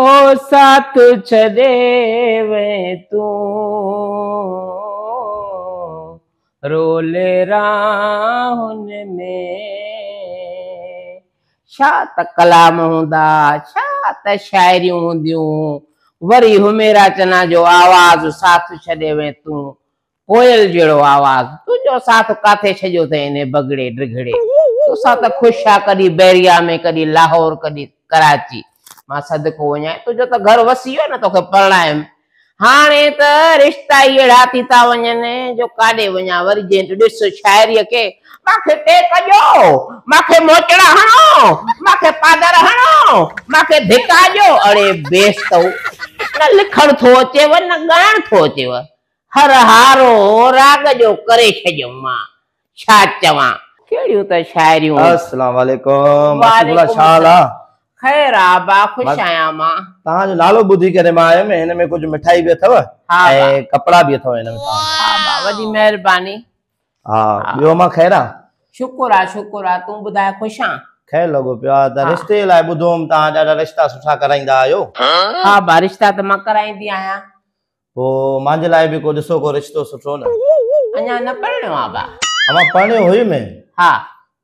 ओ साथ छदे वे तू रोले राहुन में छा त कलाम हुंदा छा त शायरी हुंदियूं वरी हुमेरा चना जो आवाज साथ छदे वे तू कोयल जड़ो आवाज तुझो साथ काथे छजो थे ने बगड़े डिगड़े तो साथ खुश आ कदी बैरिया में कदी लाहौर कदी कराची मां सदको वञा तुझो तो घर वसी हो न तोखे परणाए हाणे त रिश्ता एड़ा थी ता वञने जो काडे वञा वरी जे डिस शायरी के माखे ते कजो माखे मोचड़ा हणो माखे पादर हणो माखे धिकाजो अरे बेस तो न लिखण थो अचेव न गाण थो अचेव हर हारो राग जो करे छजो मां छा चवा केड़ियूं त शायरियूं। अस्सलाम वालेकुम वालेकुम शाला खैर आबा खुश आया मां ता जो लालो बुधी करे मां आयो में इने में कुछ मिठाई भी अथवा ए कपड़ा भी अथवा इने में आबा वदी मेहरबानी हां यो मां खैरा शुक्र आ तू बुधाय खुश आ खै लगो पिया त रिश्ते लाए बुधोम ता दादा रिश्ता सुठा कराइंदा आयो हां बा रिश्ता त मां कराइंदी आया ओ मांजे लाए भी को दसो को रिश्तो सुठो न अन्या न पढ़नो आबा अमा पढ़ने होई में हां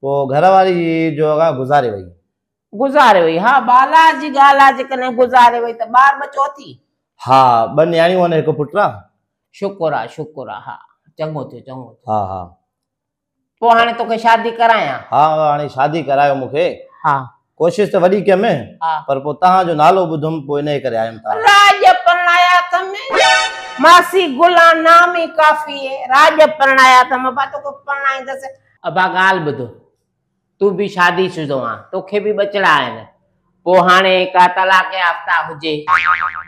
वो घरवारी जो गुजारे वई हाँ बालाजी गालाजी कने गुजारे वई त बार बचो थी हाँ बन यानी ओने हिकु पुटरा शुक्र आ हाँ चंगो थियो हाँ पो हाने तोके शादी कराया हाँ हाने शादी करायो मुखे हाँ कोशिश त वडी के में हाँ। पर पो ता जो नालो बुधम पो इने करे आयम ता राज परणाया तमे मासी गुला नाम ही काफी है राज परणाया तमे बा तोके परणाई दसे अबा गाल बुधो तू भी शादी शुदो आ तोखे भी बचड़ा है पो हाने का तलाक याफ्ता हुजे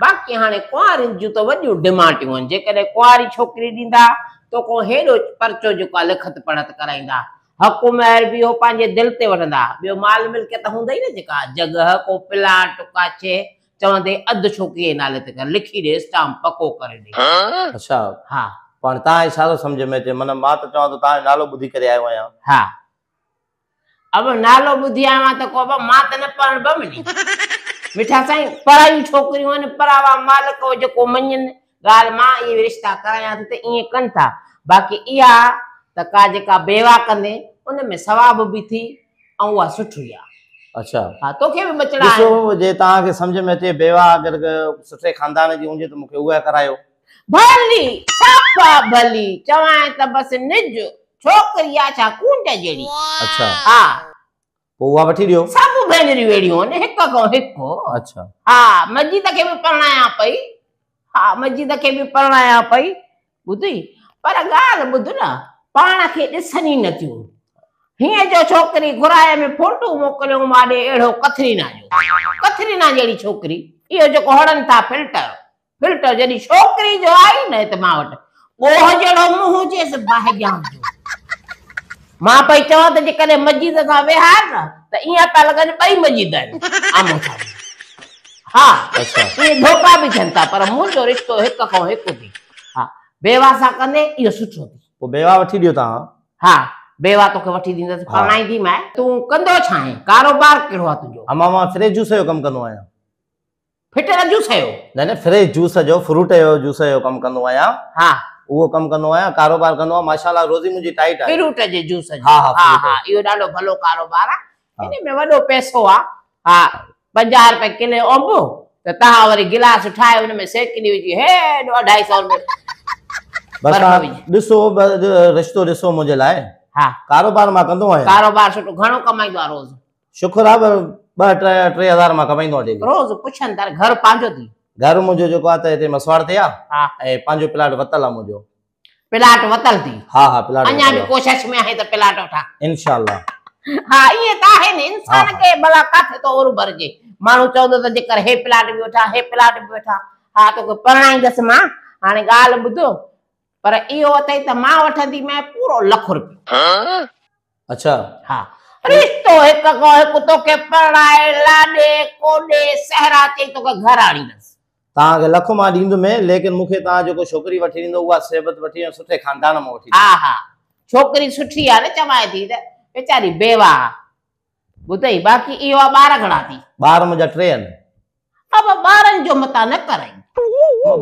बाकी हाने कुआरी जो तो वडियो डिमांडियो जे करे कुआरी छोकरी दींदा तो को हेडो परचो जो का लिखत पढ़त कराइंदा हक महर भी हो पांजे दिल ते वठंदा बियो माल मिलकत हुंदा ही न जेका जगह को प्लाट टका छे चवंदे अध छोकरी नाले ते कर लिखी दे स्टाम्प पको कर दे अच्छा हां पण ता इशारो समझ में जे मन मां तो चाहो तो ता नालो बुधी करे आयो आया हां अब नालो बुधिया मा त को मां तने पर बमनी मिठा साईं पराई छोकरी होने परावा मालिक जो को मन्यन गाल मां ई रिश्ता कराया त ई कन था बाकी इया त का जेका बेवा कने उन में सवाब भी थी औवा सुठिया अच्छा हां तोखे भी बचड़ा है सो जे ता के समझ में ते बेवा अगर सुठे खानदान जी हुंजे तो मके उवा करायो भली साफा भली चवाए त बस निज छोकरिया छा कुंड जेडी अच्छा हां ओवा वठी दियो सब भेनरी वेडियो ने हिक को अच्छा हां मजीद के भी परणाया पई बुधी पर गाल बुध ना पाण के दिसनी नथियो हिए जो छोकरी घुराए में फोटो मोकलियो माडे एड़ो कथरीना जेडी छोकरी इयो जो हड़न था फिल्टर जेडी छोकरी जो आई न त मावट ओह जेड़ो मुंह जेस बाहे जाम मां पई चवा त जे करे मस्जिद सा वेहार ना त इया ता लगन पई मस्जिद आमो था हां अच्छा ये धोखा भी जनता पर मुं जो रिश्तो एक को एक थी हां बेवा सा कने यो सुठो थी ओ बेवा वठी दियो ता हां बेवा तो के वठी दिंदा परणाई दी मैं तू कंदो छाए कारोबार केड़ो तुजो अमामा फ्रेश जूस यो कम कनो आया फिटर जूस यो न फ्रेश जूस जो फ्रूट यो जूस यो कम कनो आया हां वो कम कनो है कारोबार कनो माशाल्लाह रोजी मुजी टाइट है फ्रूट जे जूस हां यो डालो भलो कारोबार है इने में वडो पैसो आ हां 50 रुपए किलो अंब त ता वरी गिलास उठाए उन में सेकनी हुई हे 250 में बस दिसो रिश्तो दिसो मुजे लाए हां कारोबार मा कंदो है कारोबार सुठो घणो कमाईंदो रोज शुक्र आ 2-3000 मा कमाईंदो रोज पुछन तार घर पांजो थी घर मुझे जो कहता है ते मसवाड़ थे हां ए पांचो प्लाट वतल आ मुझे प्लाट वतल थी हां प्लाट अन्या भी कोशिश में है त प्लाट उठा इंशाल्लाह हां ये ता है ने इंसान के भला काथे तो और भर जे मानु चौदो त जेकर हे प्लाट भी उठा हां तो परणाई दस मां हाने गाल बुधो पर इयो तई त मां वठंदी मैं पूरो लाख रुपया हां अच्छा हां रिश्तो एक को एक तो के परणाए लाडे कोडे सहरा चई तो घर आणी ताके लख मा दींद में लेकिन मुखे ता जो को छोकरी वठी दींदो उवा सेबत वठी सुठे खानदान में वठी हां हां छोकरी सुठी आ ने चमाए थी बेचारी बेवा बुधई बाकी इवा बार घणा थी बार मुजा ट्रेन अब ॿारनि जो मतान न कराई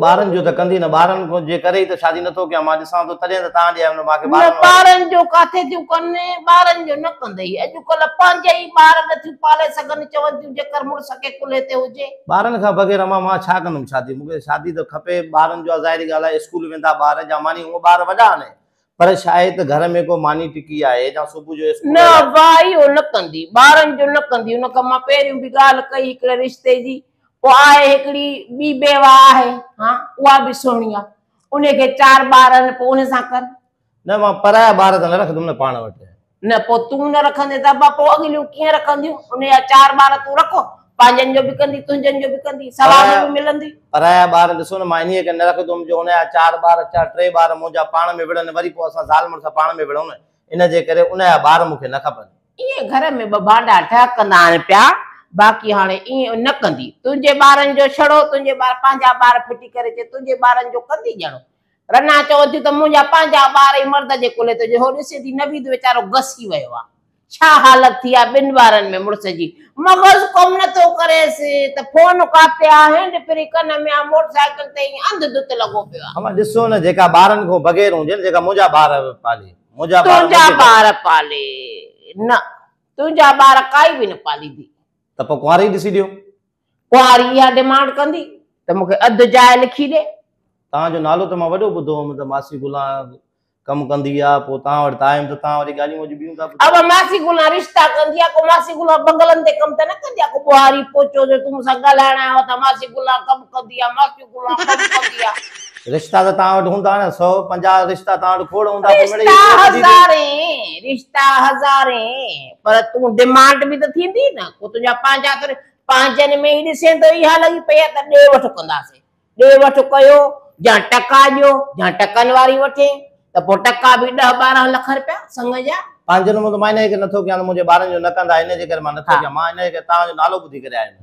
ॿारनि जो त कंदी न ॿारनि को जे करे त शादी न तो के मां दिसां तो तॾहिं त तां जे आयो मां के ॿारनि जो काथे थियूं कनि ॿारनि जो न कंदई अॼुकल्ह पंहिंजे ई ॿार नथियूं पाले सघनि चवनि थियूं जेकर मुड़ुस के कुल्हे ते हुजे ॿारनि खां बग़ैर मां छा कंदुमि शादी मूंखे शादी त खपे ॿारनि जो ज़ाहिरी ॻाल्हि आहे स्कूल वेंदा ॿार जा मानी उहो ॿार वॾा आहिनि पर शायद घर में को मानी टिकी आए जा सुबह जो न भाई ओ न कंदी बारन जो न कंदी उन का मां पेरी भी गाल कई एक रिश्ते जी ओ आए एकड़ी बी बेवा है हां उवा भी सोनिया उने के चार बारन पोने सा कर न मां पराया बार न रख तुमने पाण वटे न पो तू न रखंदे त बापो अगलियो के रखंदी उने या चार बार तू रखो पांजन जो भी कंदी तुंजन जो भी कंदी सवाब भी मिलंदी पराया बार दिसो न माइनी के न रख तुम जो ने चार बार चार ट्रे बार मोजा पाण में विड़न वरी पो असा साल मुर सा पाण में विड़न इन जे करे उन या बार मुखे न खपन ये घर में ब भांडा ठकंदा न प्या बाकी हाने ई न कंदी तुंजे बारन जो छड़ो तुंजे बार पांजा बार फिटी करे जे तुंजे बारन जो कंदी जणो रना चौथी त मोजा पांजा बार ही मर्द जे कोले तो जे हो दिसे दी नबी बेचारो गसी वयो छा हालत थी बिन बारन में मुड़स जी मगज कम न तो करे से त फोन काते आहे फिर कन में मोटरसाइकिल ते अंध दुत लगो पे हम दिसो न जेका बारन को बगैर हो जे जेका मोजा बार पाले मोजा बार पाले न तुजा बार काई भी न पाली दी त प कुवारी दिसी दियो कुवारी या डिमांड कंदी त मके अध जाय लिखी दे ता जो नालो त मा वडो बुधो हम त मासी गुला कम कंदिया पोता और टाइम तो ता और गाली मौज बीउ का अब मासी गुला रिश्ता कंदिया को मासी गुला बंगलन ते कम त न कंदिया को बुहारी पोचो जो तुम सा गलाणा हो त मासी गुला कम कंदिया रिश्ता त ता और हुंदा न 150 रिश्ता ता और खोड़ हुंदा रिश्ता हजारे पर तू डिमांड भी त थींदी ना को तुजा पांजा कर पांजन में ही से तो ई हाल ही पे त दे वठ कंदा से दे वठ कयो जा टका जो जा टकन वाली वठे त पोटका भी 10 12 लाख रुपया संग जा पांजन में तो माने के न थो के मुझे बारन जो न कंदा इने जे कर मा न थो के मा इने के ता जो नालो बुधी करे आए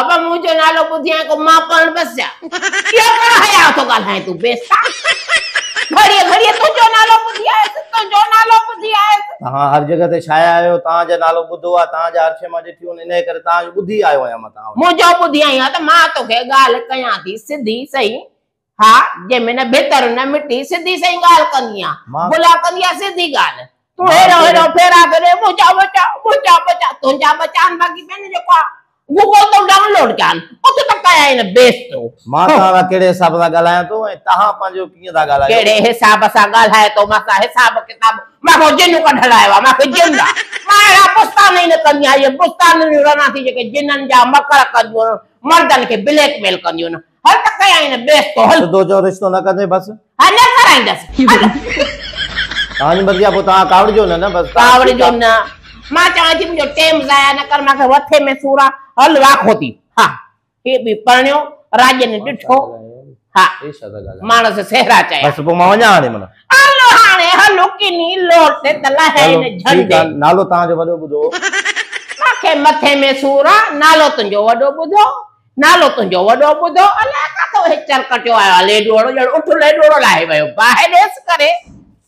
अब मुझे नालो बुधी को मा पण बस जा क्या कर हया तो गाल है तू बेसा घड़ी घड़ी तो जो नालो बुधी आए तो जो नालो बुधी आए हां हर जगह ते छाया आयो ता जे नालो बुधो आ ता जे हरशे मा जेठी उन इने कर ता जो बुधी आयो है मा ता मुझे बुधी आई त मा तो के गाल कया थी सीधी सही हां जे मैंने बेहतर न मिटी सीधी सही गाल कनिया बुला कनिया सीधी गाल तू हेरो हेरो फेरा करे मुजा बचा तो जा बचान बाकी मैंने जो का गूगल तो डाउनलोड कान ओ तो तकाया इन बेस तो माता वा केड़े हिसाब सा गालाया तो तहां पंजो किए दा गालाया केड़े हिसाब सा गालाया तो माता हिसाब किताब मा को जिनु का ढड़ाया मा के जिंदा मारा पुस्ता नहीं न कनिया ये पुस्ता नहीं रना थी जे जिनन जा मकर कदो मर्दन के ब्लैकमेल कनियो न हर तक कया इन बेस तो हल दो जो रिश्तो न करदे बस हां न कराइंदस तानी बदिया पोता कावड़ जो न बस कावड़ जो न मां चाहती मुजो टाइम जाया न कर माके वथे में सूरा हल राखोती हां ये भी पणयो राजे ने डिठो हां ए सदा गाला मानस सेहरा चाया बस पो मां वणा ने मन हलो हाने हलो किनी लोट तला है ने झंडे नालो ता जो वडो बुधो माके मथे में सूरा नालो तुजो वडो बुधो नालो तुजो वडो बुधो अला का तो हे चल कटियो आ लेडोड़ो जण उठ लेडोड़ो लाए भयो बाहेस करे